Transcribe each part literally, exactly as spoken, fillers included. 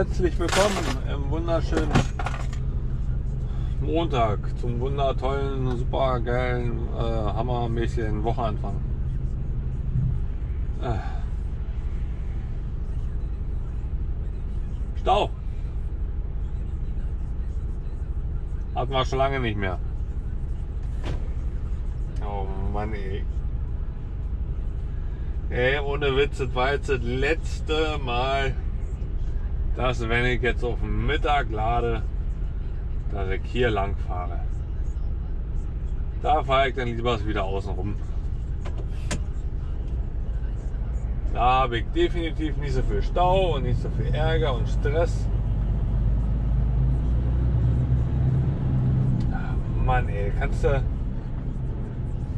Herzlich willkommen im wunderschönen Montag zum wundertollen, supergeilen, äh, hammermäßigen Wochenanfang. Äh. Stau! Hatten wir schon lange nicht mehr. Oh Mann, ey. Ey, ohne Witz, das war jetzt das letzte Mal, dass wenn ich jetzt auf den Mittag lade, dass ich hier lang fahre. Da fahre ich dann lieber wieder außen rum. Da habe ich definitiv nicht so viel Stau und nicht so viel Ärger und Stress. Ach, Mann, ey, kannst du,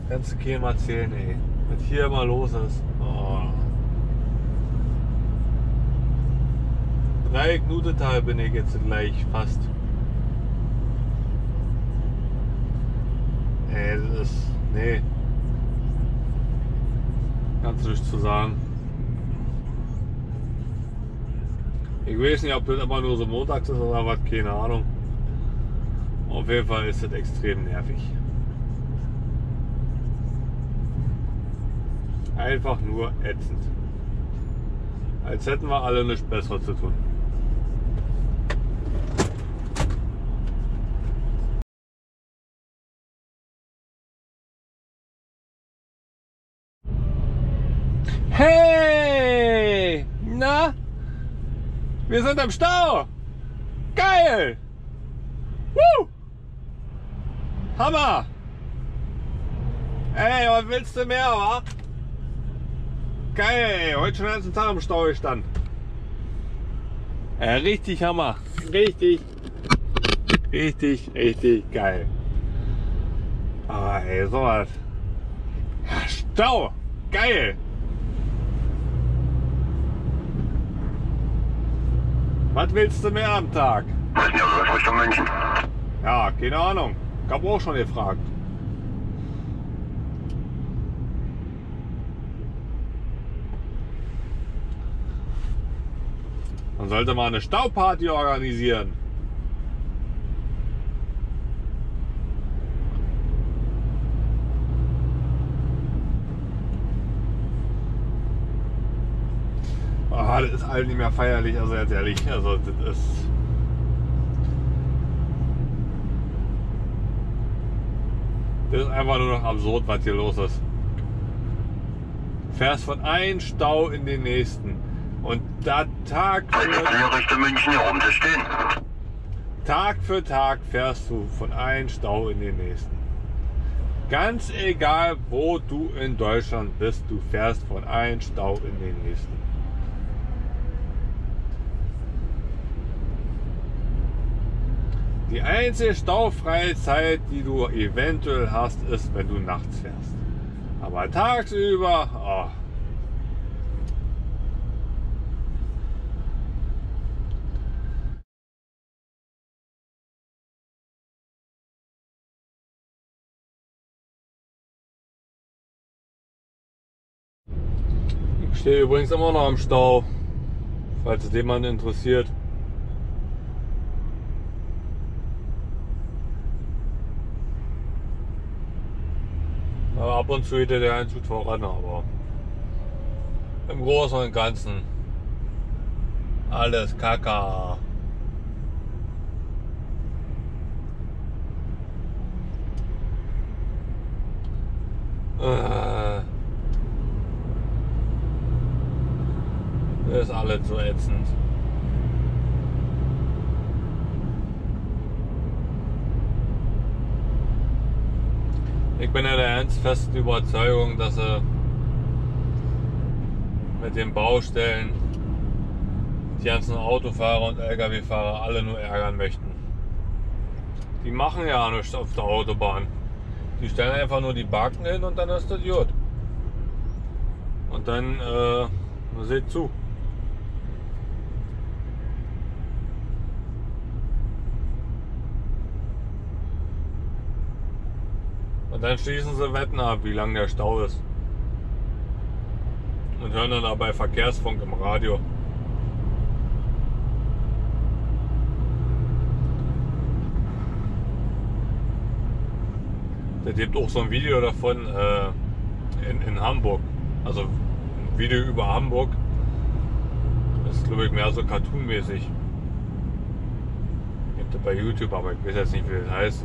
kannst du keinem erzählen, ey, was hier immer los ist. Oh. Dreieck-Nudetal bin ich jetzt gleich fast. Ey, das ist. Nee. Ganz nichts zu sagen. Ich weiß nicht, ob das immer nur so montags ist oder was, keine Ahnung. Auf jeden Fall ist das extrem nervig. Einfach nur ätzend. Als hätten wir alle nichts Besseres zu tun. Hey! Na? Wir sind im Stau! Geil! Woo! Hammer! Ey, was willst du mehr, wa? Geil, heute schon den ganzen Tag im Stau gestanden. Ja, richtig Hammer. Richtig. Richtig, richtig geil. Aber ey, sowas. Ja, Stau. Geil. Was willst du mehr am Tag? Ja, keine Ahnung. Ich hab auch schon gefragt. Man sollte mal eine Stauparty organisieren. Oh, das ist allen nicht mehr feierlich, also ganz ehrlich, also das ist. Das ist einfach nur noch absurd, was hier los ist. Du fährst von einem Stau in den nächsten. Und da Tag für Richtung München herum zu stehen. Tag für Tag fährst du von einem Stau in den nächsten. Ganz egal, wo du in Deutschland bist, du fährst von einem Stau in den nächsten. Die einzige staufreie Zeit, die du eventuell hast, ist, wenn du nachts fährst. Aber tagsüber, oh. Ich stehe übrigens immer noch im Stau, falls es jemanden interessiert. Aber ab und zu geht der Einzug voran, aber im Großen und Ganzen alles Kacke. Äh. Das ist alles so ätzend. Ich bin ja der ganz festen Überzeugung, dass sie mit den Baustellen die ganzen Autofahrer und L K W-Fahrer alle nur ärgern möchten. Die machen ja nichts auf der Autobahn. Die stellen einfach nur die Backen hin und dann ist das gut. Und dann äh, seht zu. Dann schließen sie Wetten ab, wie lang der Stau ist. Und hören dann dabei Verkehrsfunk im Radio. Da gibt auch so ein Video davon äh, in, in Hamburg. Also ein Video über Hamburg. Das ist, glaube ich, mehr so cartoonmäßig. Gibt es bei YouTube, aber ich weiß jetzt nicht, wie das heißt.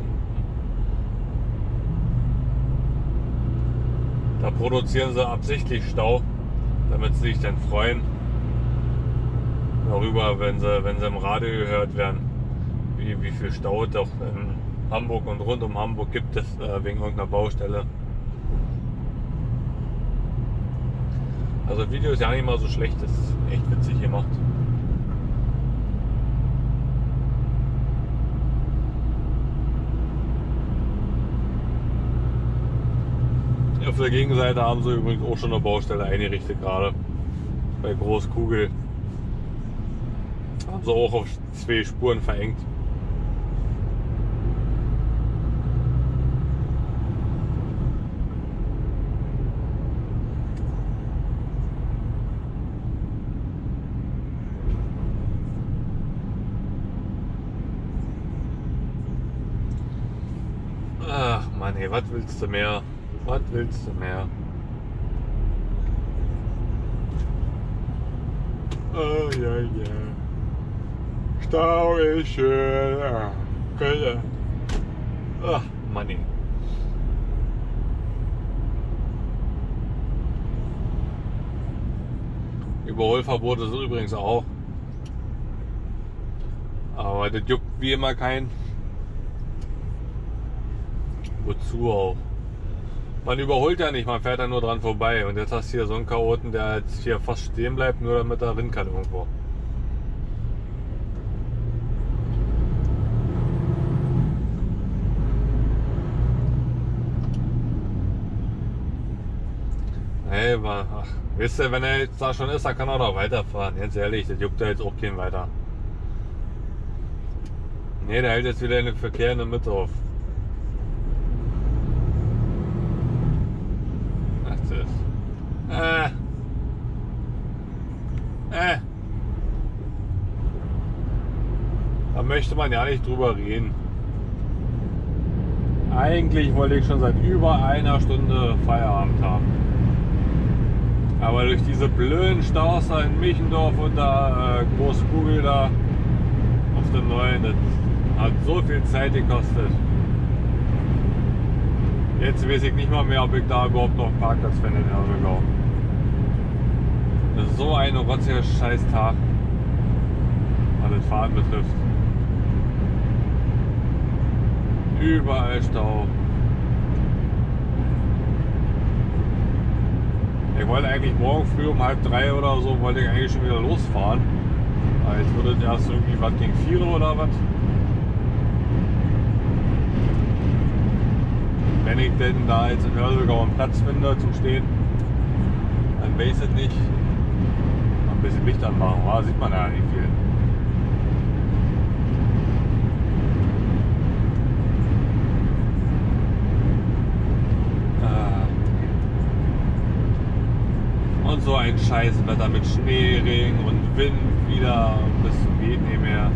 Da produzieren sie absichtlich Stau, damit sie sich dann freuen darüber, wenn sie, wenn sie im Radio gehört werden, wie, wie viel Stau es doch in Hamburg und rund um Hamburg gibt es äh, wegen irgendeiner Baustelle. Also Video ist ja nicht mal so schlecht, das ist echt witzig gemacht. Auf der Gegenseite haben sie übrigens auch schon eine Baustelle eingerichtet, gerade bei Großkugel. Haben sie auch auf zwei Spuren verengt. Ach Mann, ey, was willst du mehr? Was willst du mehr? Oh ja, yeah, ja. Yeah. Stau ist schön. Ach, Kölle. Ach, Manni. Überholverbote sind übrigens auch. Aber das juckt wie immer keinen. Wozu auch? Man überholt ja nicht, man fährt ja nur dran vorbei. Und jetzt hast du hier so einen Chaoten, der jetzt hier fast stehen bleibt, nur damit er Wind kann irgendwo. Hey, aber, ach, wisst ihr, wenn er jetzt da schon ist, dann kann er doch weiterfahren. Jetzt ehrlich, das juckt ja jetzt auch keinen weiter. Ne, der hält jetzt wieder in den Verkehr in der Mitte auf. Äh. Äh. Da möchte man ja nicht drüber reden. Eigentlich wollte ich schon seit über einer Stunde Feierabend haben. Aber durch diese blöden Staus da in Michendorf und da äh, Großkugel da auf dem neuen, das hat so viel Zeit gekostet. Jetzt weiß ich nicht mal mehr, ob ich da überhaupt noch einen Parkplatz finde in Hörselgau. Das ist so ein rotziger Scheiß-Tag, was das Fahren betrifft. Überall Stau. Ich wollte eigentlich morgen früh um halb drei oder so, wollte ich eigentlich schon wieder losfahren. Aber jetzt würde das erst irgendwie was gegen vier oder was. Wenn ich denn da jetzt in Hörselgau einen Platz finde zum Stehen, dann weiß ich nicht. Noch ein bisschen Licht anmachen, da sieht man ja nicht viel. Und so ein Scheißwetter mit Schneeregen und Wind wieder bis zum Geht nicht mehr.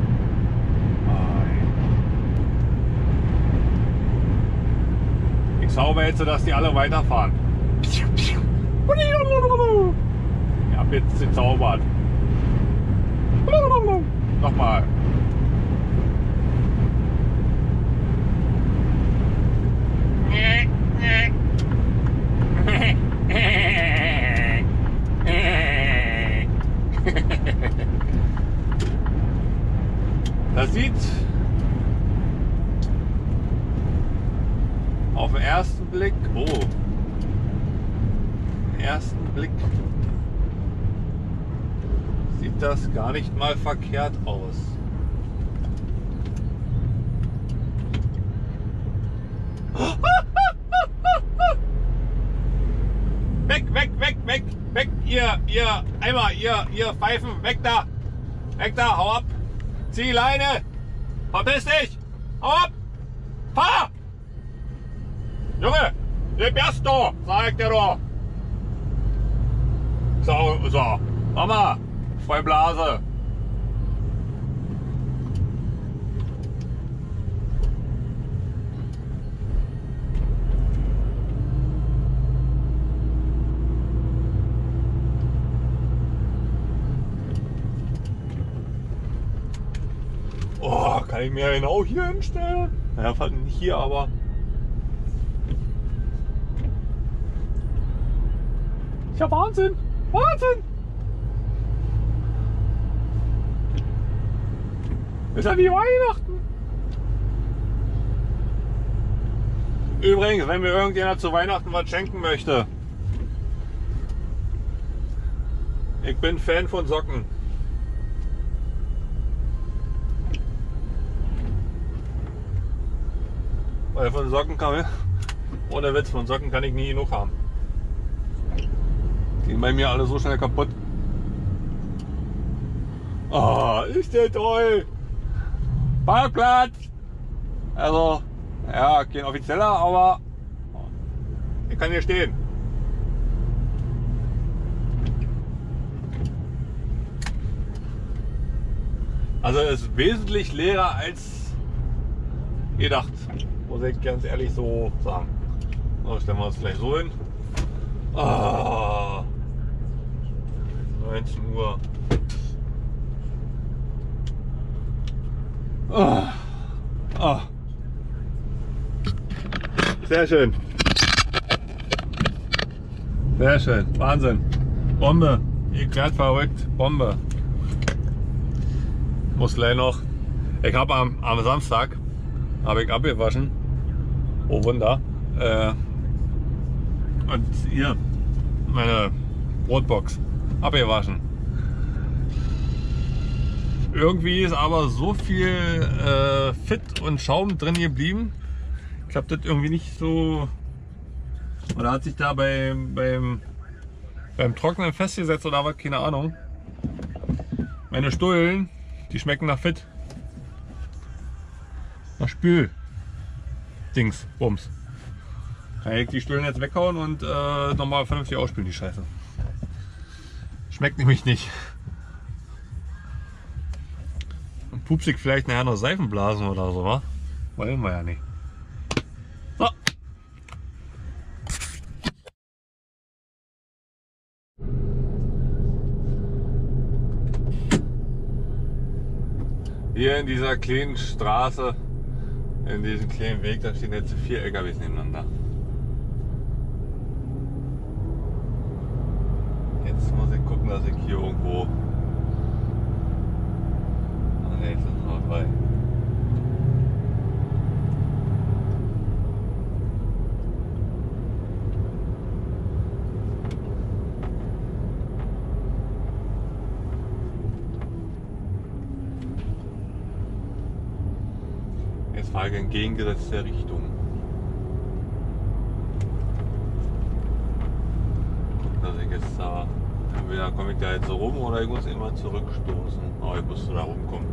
Sauber jetzt, dass die alle weiterfahren. Ich hab jetzt gezaubert. Nochmal. Das sieht auf den ersten Blick, oh, den ersten Blick sieht das gar nicht mal verkehrt aus. Weg, weg, weg, weg, weg, ihr, ihr Eimer, ihr, ihr Pfeifen, weg da, weg da, hau ab, zieh Leine, verpiss dich, hau ab, fahr! Junge, den bist du, sag ich dir doch. So, so, Mama, voll Blase. kann ich mir genau hier hinstellen. Naja, nicht hier, aber ich hab Wahnsinn! Wahnsinn! Ist ja wie Weihnachten! Übrigens, wenn mir irgendjemand zu Weihnachten was schenken möchte. Ich bin Fan von Socken. Weil von Socken kann ich, ohne Witz, von Socken kann ich nie genug haben. Die gehen bei mir alle so schnell kaputt. Ah, oh, ist der toll! Parkplatz! Also, ja, kein offizieller, aber ich kann hier stehen. Also es ist wesentlich leerer als gedacht, muss ich ganz ehrlich so sagen. So, stellen wir uns gleich so hin. Oh, neunzehn Uhr. Oh, oh. Sehr schön. Sehr schön. Wahnsinn. Bombe. Ihr klärt verrückt. Bombe. Muss gleich noch. Ich habe am, am Samstag habe ich abgewaschen. Oh Wunder. Äh, und hier meine Brotbox abgewaschen. Irgendwie ist aber so viel äh, Fit und Schaum drin geblieben. Ich habe das irgendwie nicht so. Oder hat sich da beim, beim, beim Trocknen festgesetzt oder was? Keine Ahnung. Meine Stullen. Die schmecken nach Fit. Nach Spül. Dings. Bums. Kann ich die Stühlen jetzt weghauen und äh, nochmal vernünftig ausspülen, die Scheiße. Schmeckt nämlich nicht. Und pupsig vielleicht nachher noch Seifenblasen oder so, wa? Wollen wir ja nicht. So. Hier in dieser kleinen Straße, in diesem kleinen Weg, da stehen jetzt vier L K Ws nebeneinander. Jetzt muss ich gucken, dass ich hier irgendwo. Ah ne, jetzt ist es vorbei. Frage entgegengesetzte Richtung. Dass ich jetzt da, entweder komme ich da jetzt so rum oder ich muss immer zurückstoßen. Aber ich muss so da rumkommen.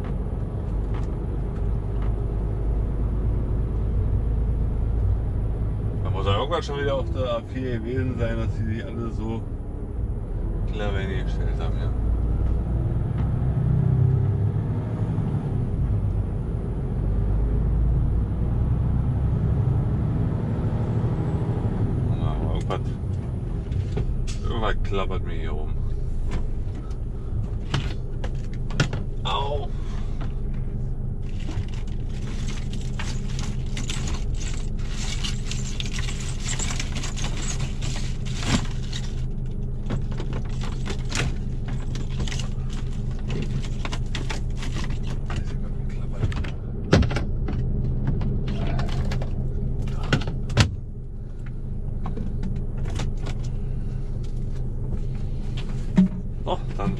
Da muss ja irgendwann schon wieder auf der A vier gewesen sein, dass sie sich alle so klar gestellt haben. Ja. Klappert mir hier rum. Au!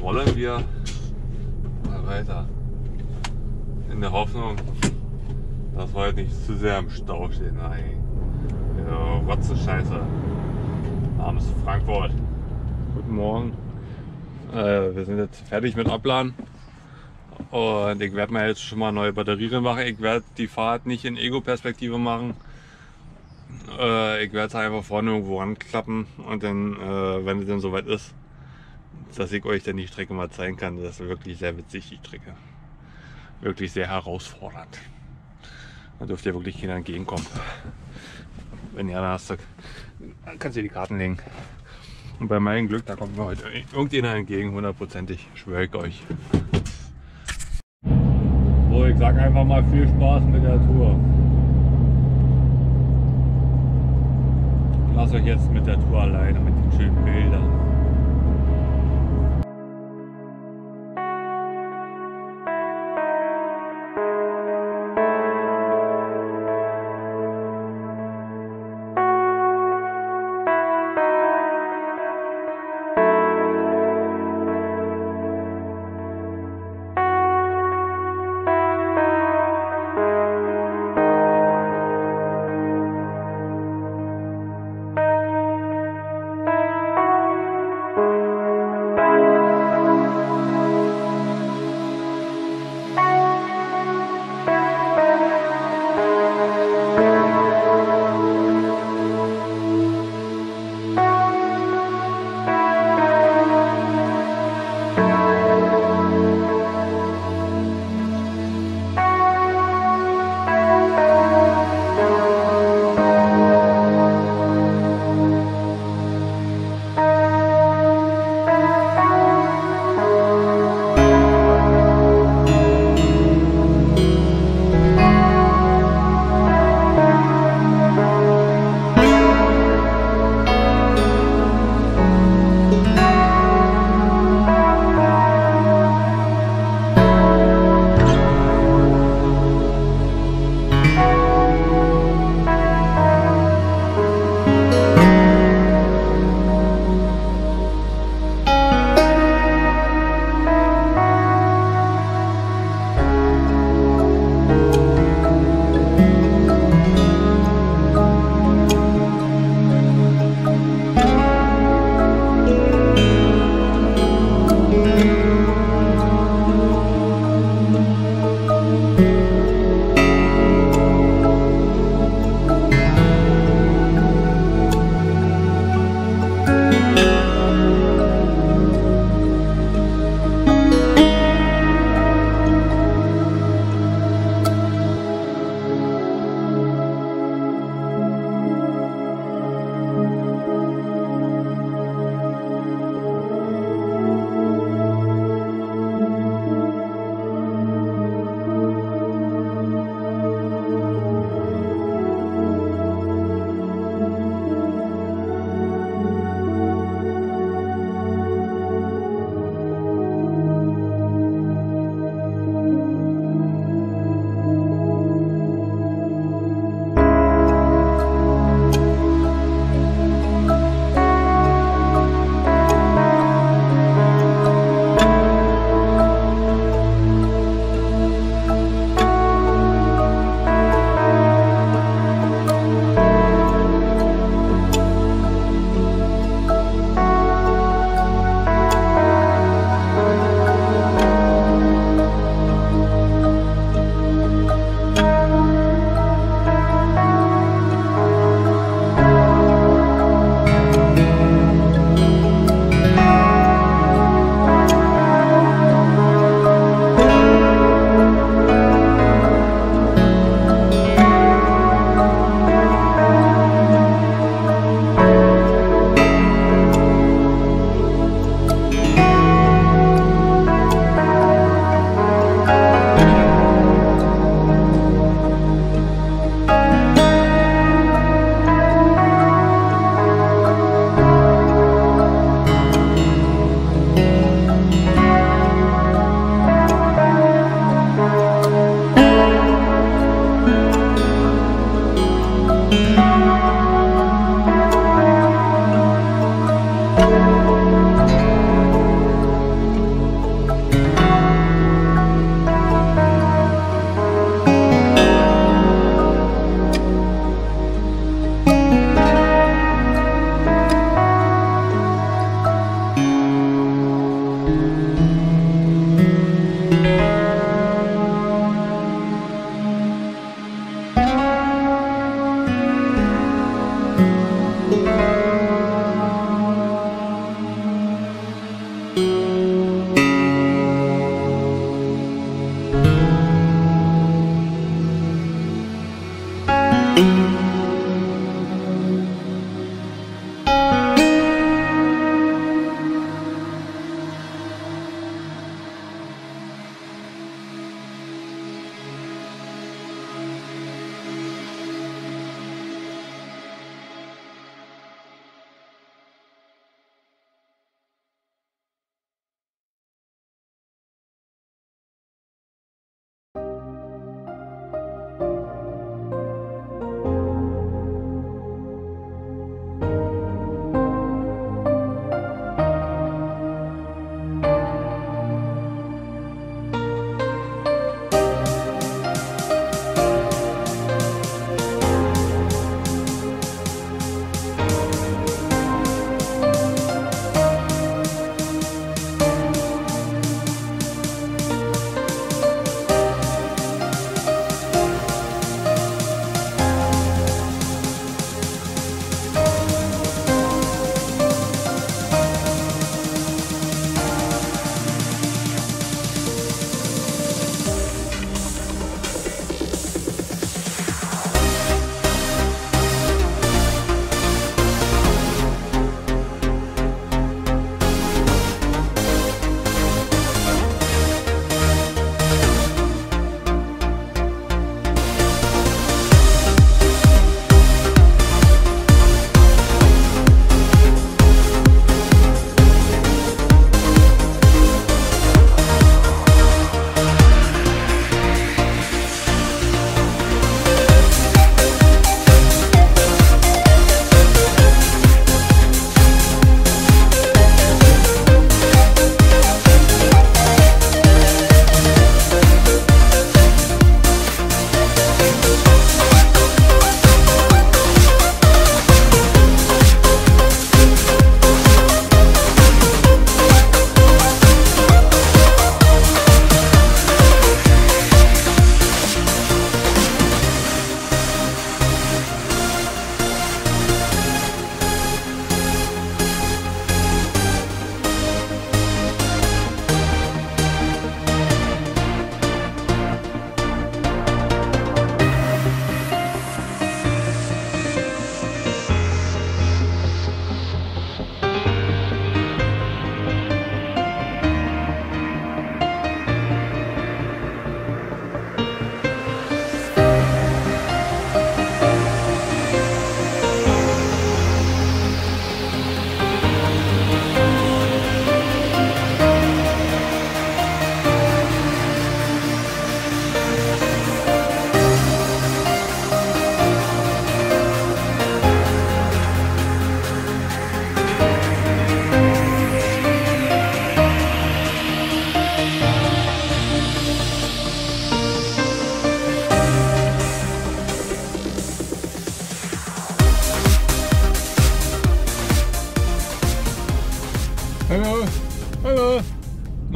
Wollen wir mal weiter in der Hoffnung, dass wir heute nicht zu sehr im Stau stehen. Nein, ja, Rotze-Scheiße. Namens Frankfurt. Guten Morgen. Äh, wir sind jetzt fertig mit Abladen und ich werde mir jetzt schon mal eine neue Batterie machen. Ich werde die Fahrt nicht in Ego-Perspektive machen. Äh, ich werde es einfach vorne irgendwo ranklappen und dann, äh, wenn es dann soweit ist, dass ich euch dann die Strecke mal zeigen kann. Das ist wirklich sehr witzig, die Strecke. Wirklich sehr herausfordernd. Da dürft ihr wirklich keiner entgegenkommen. Wenn ihr eine hast, dann kannst du die Karten legen. Und bei meinem Glück, da kommt mir heute irgendjemand entgegen, hundertprozentig, schwöre ich euch. Ruhig. sag einfach mal viel Spaß mit der Tour. Lasst euch jetzt mit der Tour alleine, mit den schönen Bildern.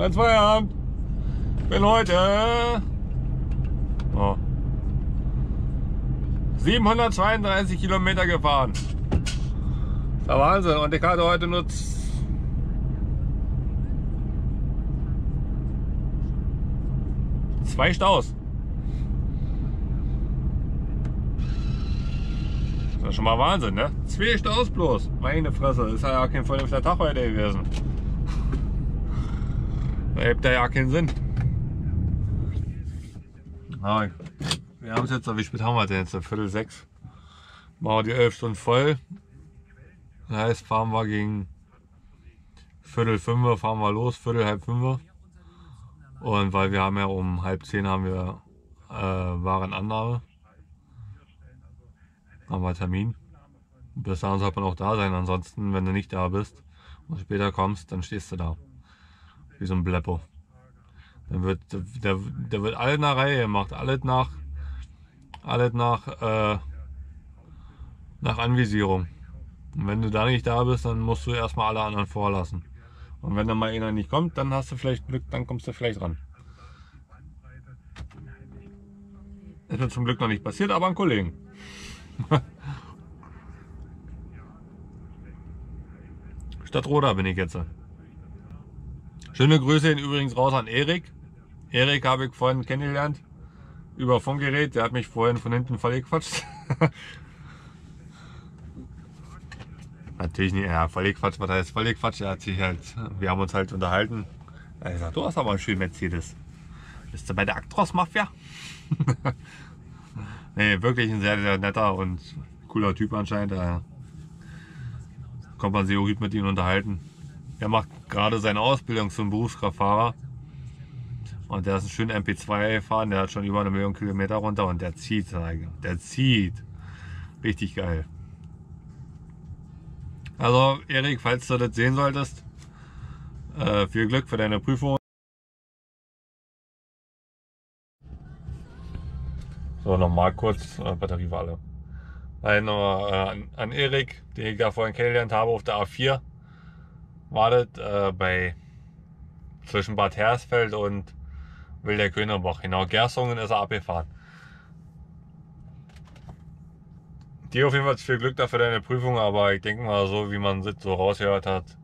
Mein Feierabend. Bin heute oh. siebenhundertzweiunddreißig Kilometer gefahren. Der Wahnsinn. Und ich hatte heute nur zwei Staus. Das ist schon mal Wahnsinn, ne? Zwei Staus bloß. Meine Fresse, das ist ja kein vernünftiger Tag heute gewesen. Da hebt er ja keinen Sinn. Aber wir haben es jetzt, wie spät haben wir denn jetzt? Viertel sechs. Machen wir die elf Stunden voll. Das heißt, fahren wir gegen Viertel fünf, fahren wir los, Viertel halb fünf. Und weil wir haben ja um halb zehn haben wir äh, Warenannahme. Haben wir Termin. Bis dahin sollte man auch da sein. Ansonsten, wenn du nicht da bist und später kommst, dann stehst du da. Wie so ein Bleppo. Dann wird, der, der wird alles nach Reihe gemacht, alles nach, alles nach, äh, nach Anvisierung. Und wenn du da nicht da bist, dann musst du erstmal alle anderen vorlassen. Und wenn dann mal einer nicht kommt, dann hast du vielleicht Glück, dann kommst du vielleicht ran. Ist mir zum Glück noch nicht passiert, aber an Kollegen. Stadt Roda bin ich jetzt. Schöne Grüße übrigens raus an Erik. Erik habe ich vorhin kennengelernt über Funkgerät. Der hat mich vorhin von hinten vollgequatscht. Natürlich nicht, ja, vollgequatscht, was heißt vollgequatscht? Er hat sich halt, wir haben uns halt unterhalten. Er sagt, du hast aber einen schönen Mercedes. Bist du bei der Actros Mafia? Nee, wirklich ein sehr, sehr netter und cooler Typ anscheinend. Da kommt man sehr gut mit ihm unterhalten. Er macht gerade seine Ausbildung zum Berufskraftfahrer und der ist ein schöner M P zwei gefahren, der hat schon über eine Million Kilometer runter und der zieht, der zieht. Richtig geil. Also Erik, falls du das sehen solltest, viel Glück für deine Prüfung. So, nochmal kurz, äh, Batterie war alle. Nein, nochmal äh, an, an Erik, den ich da vorhin kennengelernt habe, auf der A vier. Wartet äh, bei zwischen Bad Hersfeld und Wilder Königerbach. Genau, Gerstungen ist er abgefahren. Dir auf jeden Fall viel Glück dafür deine Prüfung, aber ich denke mal, so wie man es so rausgehört hat,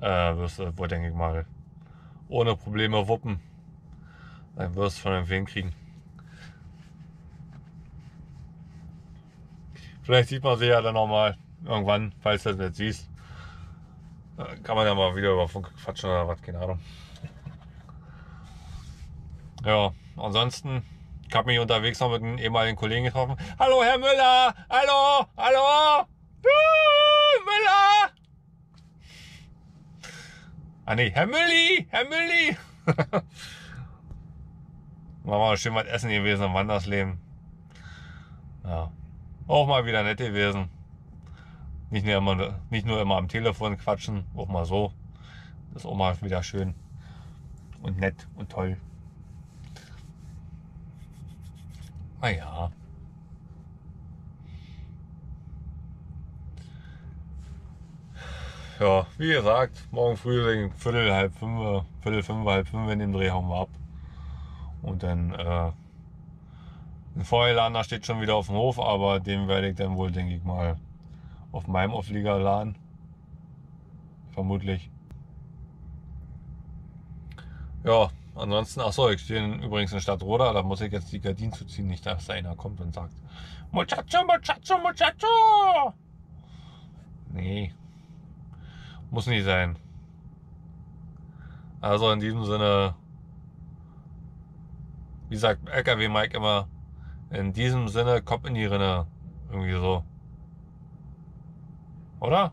äh, wirst du wohl, denke ich mal, ohne Probleme wuppen. Dann wirst du schon einen Film kriegen. Vielleicht sieht man sie ja dann nochmal irgendwann, falls du das jetzt siehst. Kann man ja mal wieder über Funk quatschen oder was, keine Ahnung. Ja, ansonsten, ich habe mich unterwegs noch mit einem ehemaligen Kollegen getroffen. Hallo Herr Müller! Hallo! Hallo! Uh, Müller! Ah ne, Herr Mülli! Herr Mülli! War mal schön was essen gewesen im Wandersleben. Ja. Auch mal wieder nett gewesen. Nicht nur, immer, nicht nur immer am Telefon quatschen, auch mal so. Das ist auch mal wieder schön und nett und toll. Ah ja. Ja, wie gesagt, morgen früh Viertel, halb fünf, Viertel, fünf, halb fünf in dem Dreh hauen wir ab. Und dann... Äh, Ein Feuerlader steht schon wieder auf dem Hof, aber den werde ich dann wohl, denke ich mal, auf meinem Auflieger laden. Vermutlich. Ja, ansonsten, achso, ich stehe übrigens in Stadt Roda, da muss ich jetzt die Gardinen zuziehen, nicht dass da einer kommt und sagt: Muchacho, Muchacho, Muchacho! Nee, muss nicht sein. Also in diesem Sinne, wie sagt L K W-Mike immer, in diesem Sinne, Kopf in die Rinne. Irgendwie so. Oder?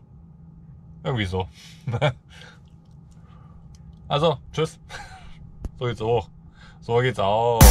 Irgendwie so. Also, tschüss. So geht's auch. So geht's auch.